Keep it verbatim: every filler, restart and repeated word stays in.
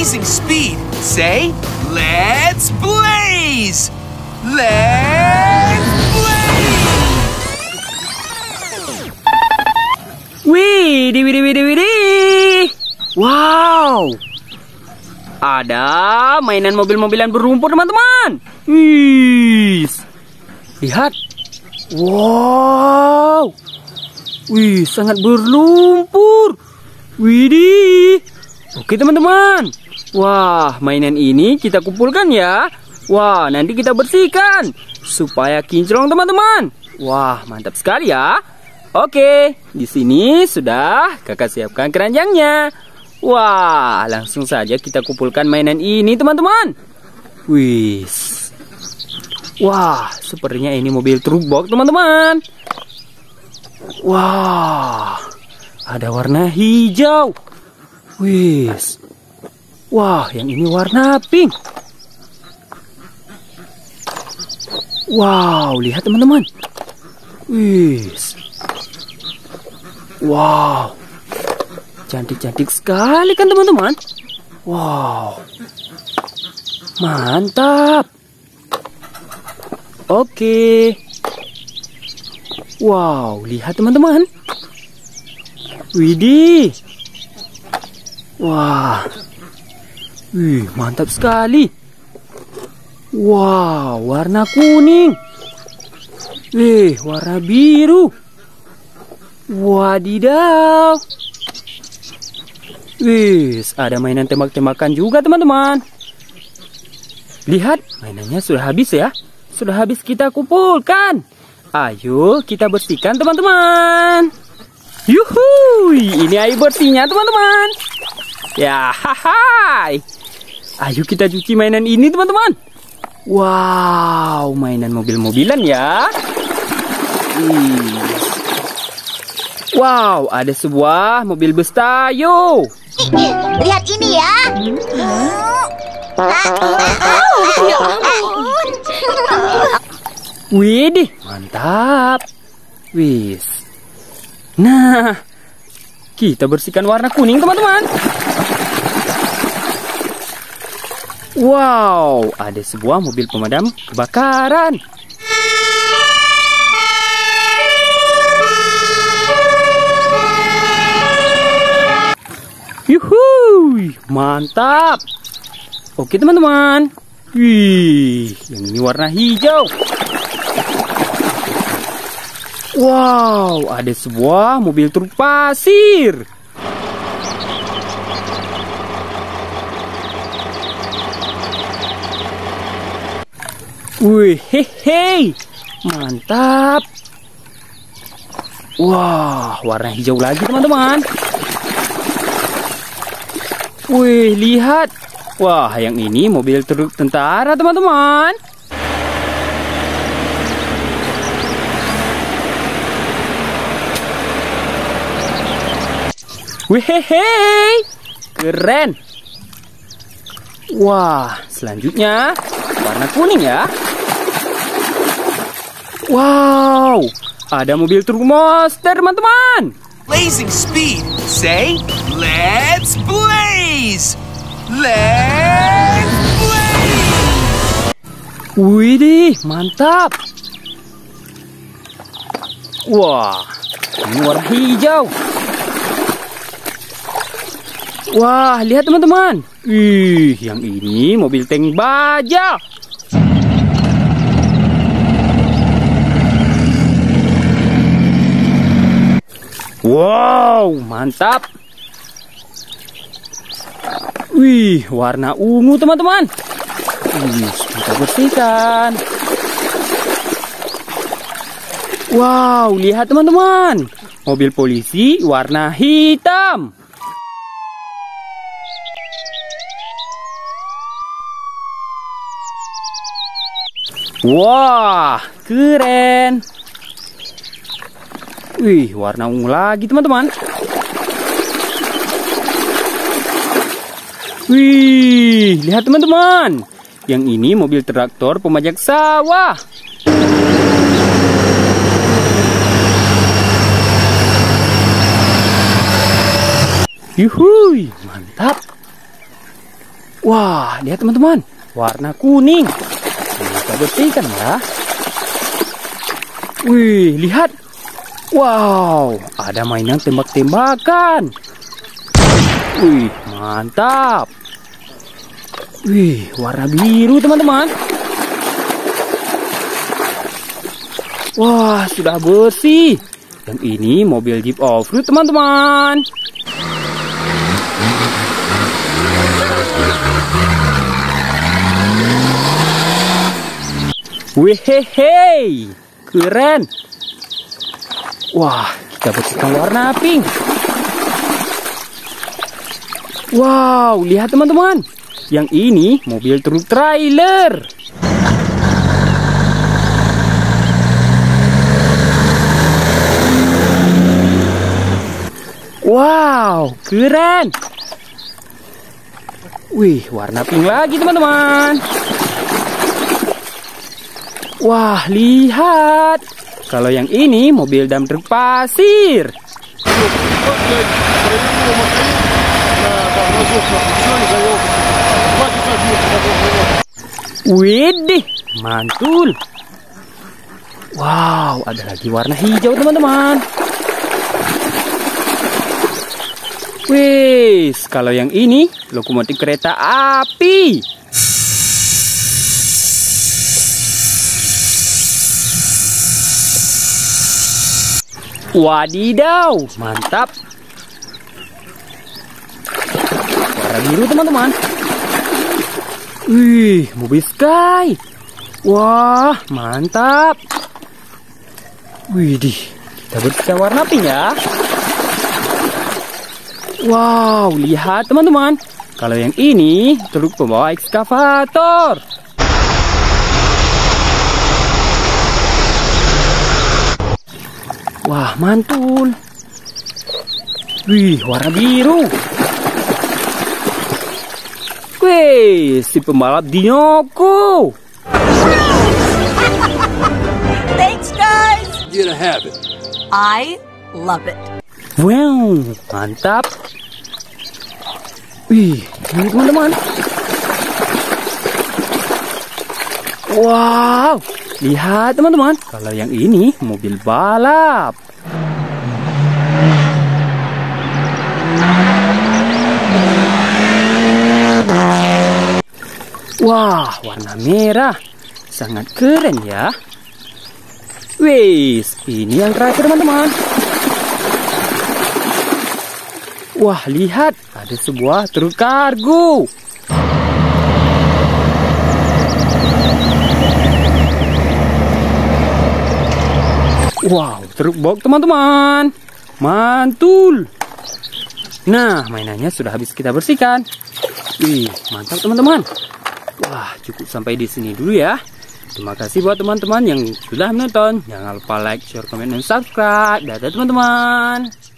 blazing speed. Say, let's blaze! Let's blaze! Wih, di, di, di, di. Wow! Ada mainan mobil-mobilan berlumpur, teman-teman. Wih, lihat. Wow! Wih, sangat berlumpur. Widih. Oke, teman-teman. Wah, mainan ini kita kumpulkan ya. Wah, nanti kita bersihkan supaya kinclong, teman-teman. Wah, mantap sekali ya. Oke, di sini sudah kakak siapkan keranjangnya. Wah, langsung saja kita kumpulkan mainan ini, teman-teman. Wih. Wah, sepertinya ini mobil truk box, teman-teman. Wah, ada warna hijau. Wih. Wah, yang ini warna pink. Wow, lihat teman-teman. Wih. Wow. Cantik-cantik sekali kan, teman-teman? Wow. Mantap. Oke. Wow, lihat teman-teman. Widih. Wah. Wih, mantap sekali. Wow, warna kuning. Wih, warna biru. Wadidaw. Wih, ada mainan tembak-tembakan juga, teman-teman. Lihat, mainannya sudah habis ya. Sudah habis kita kumpulkan. Ayo kita bersihkan, teman-teman. Yuhu, ini air bersihnya, teman-teman. Ya, hai. Ayo kita cuci mainan ini, teman-teman. Wow, mainan mobil-mobilan ya. Hmm. Wow, ada sebuah mobil bus Tayo. Lihat ini ya. Widih, mantap. Wis. Nah, kita bersihkan warna kuning, teman-teman. Wow, ada sebuah mobil pemadam kebakaran. Yuhuy, mantap. Oke, teman-teman. Wih, yang ini warna hijau. Wow, ada sebuah mobil truk pasir. Wih, hehe, mantap. Wah, wow, warna hijau lagi, teman-teman. Wih, lihat. Wah, yang ini mobil truk tentara, teman-teman. Wehehe, keren. Wah, selanjutnya warna kuning ya. Wow, ada mobil truk monster, teman-teman. Blazing speed, say, let's blaze, let's blaze. Widih, mantap. Wah, ini warna hijau. Wah, lihat teman-teman. Ih, yang ini mobil tank baja. Wow, mantap. Wih, warna ungu, teman-teman. Wih, kita bersihkan. Wow, lihat teman-teman. Mobil polisi warna hitam. Wah, keren. Wih, warna ungu lagi, teman-teman. Wih, lihat teman-teman. Yang ini mobil traktor pemajak sawah. Yuhuy, mantap. Wah, lihat teman-teman, warna kuning. Kita bersihkan ya. Wih, lihat. Wow, ada mainan tembak-tembakan. Wih, mantap. Wih, warna biru teman-teman. Wah, sudah bersih. Yang ini mobil Jeep off-road teman-teman. Wehehe, keren. Wah, kita bersihkan warna pink. Wow, lihat teman-teman. Yang ini mobil truk trailer. Wow, keren. Wih, warna pink lagi teman-teman. Wah, lihat. Kalau yang ini mobil dump truck pasir. Widih, mantul. Wow, ada lagi warna hijau teman-teman. Wih, kalau yang ini lokomotif kereta api. Wadidaw, mantap. Warna biru teman-teman. Wih, mobil Sky. Wah, mantap. Widih, kita bersihkan warna pink ya. Wow, lihat teman-teman. Kalau yang ini truk pembawa ekskavator. Wah, mantul. Wih, warna biru. Wih, si pembalap Dinoku. Thanks guys. You're a habit. I love it. Wow, mantap. Wih, ini teman-teman. Wow. Lihat teman-teman, kalau yang ini mobil balap. Wah, warna merah. Sangat keren ya. Wih, ini yang terakhir teman-teman. Wah, lihat. Ada sebuah truk kargo. Wow, truk box teman-teman. Mantul. Nah, mainannya sudah habis kita bersihkan. Wih, mantap teman-teman. Wah, cukup sampai di sini dulu ya. Terima kasih buat teman-teman yang sudah menonton. Jangan lupa like, share, komen, dan subscribe. Dadah teman-teman.